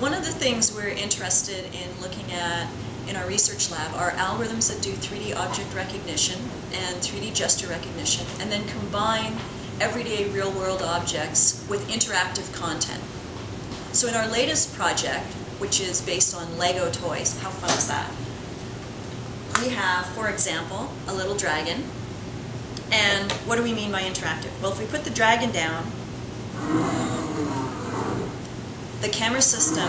One of the things we're interested in looking at in our research lab are algorithms that do 3D object recognition and 3D gesture recognition, and then combine everyday real-world objects with interactive content. So in our latest project, which is based on Lego toys, how fun is that? We have, for example, a little dragon. And what do we mean by interactive? Well, if we put the dragon down, the camera system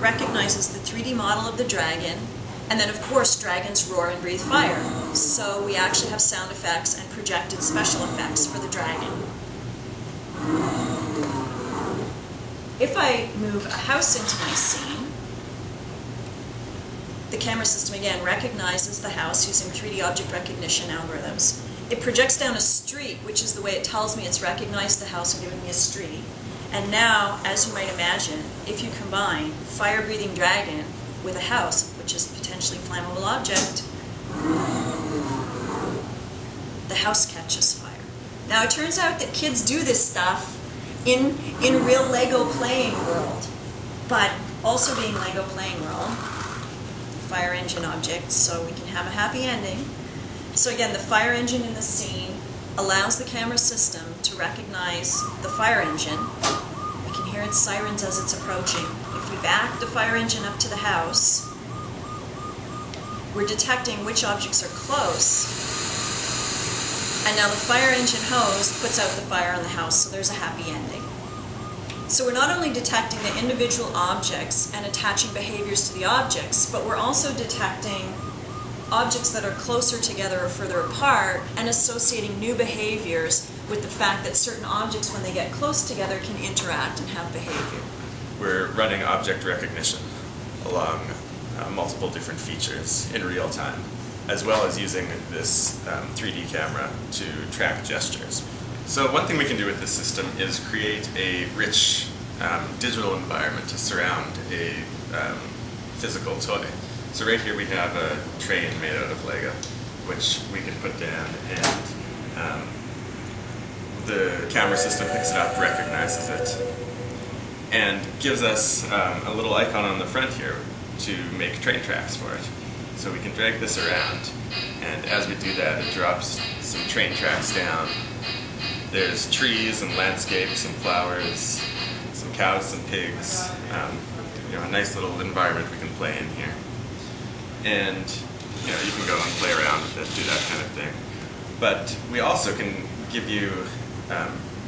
recognizes the 3D model of the dragon, and then of course dragons roar and breathe fire. So we actually have sound effects and projected special effects for the dragon. If I move a house into my scene, the camera system again recognizes the house using 3D object recognition algorithms. It projects down a street, which is the way it tells me it's recognized the house and giving me a street. And now, as you might imagine, if you combine fire-breathing dragon with a house, which is a potentially flammable object, the house catches fire. Now, it turns out that kids do this stuff in real Lego playing world, but also being Lego playing world, fire engine objects, so we can have a happy ending. So again, the fire engine in the scene allows the camera system to recognize the fire engine. We can hear its sirens as it's approaching. If we back the fire engine up to the house, we're detecting which objects are close. And now the fire engine hose puts out the fire on the house, so there's a happy ending. So we're not only detecting the individual objects and attaching behaviors to the objects, but we're also detecting objects that are closer together or further apart and associating new behaviors with the fact that certain objects, when they get close together, can interact and have behavior. We're running object recognition along multiple different features in real time, as well as using this 3D camera to track gestures. So one thing we can do with this system is create a rich digital environment to surround a physical toy. So right here we have a train made out of Lego, which we can put down, and the camera system picks it up, recognizes it, and gives us a little icon on the front here to make train tracks for it. So we can drag this around, and as we do that it drops some train tracks down. There's trees and landscapes and flowers, some cows and pigs, a nice little environment we can play in here. And you can go and play around with it, do that kind of thing. But we also can give you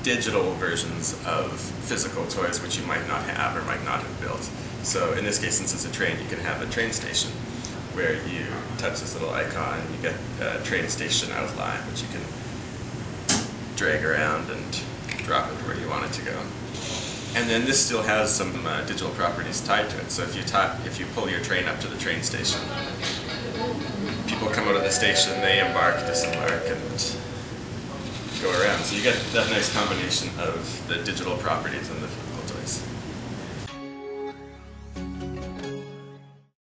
digital versions of physical toys which you might not have or might not have built. So in this case, since it's a train, you can have a train station where you touch this little icon, you get a train station outline which you can drag around and drop it where you want it to go. And then this still has some digital properties tied to it. So if you pull your train up to the train station, people come out of the station, they embark, disembark, and go around. So you get that nice combination of the digital properties and the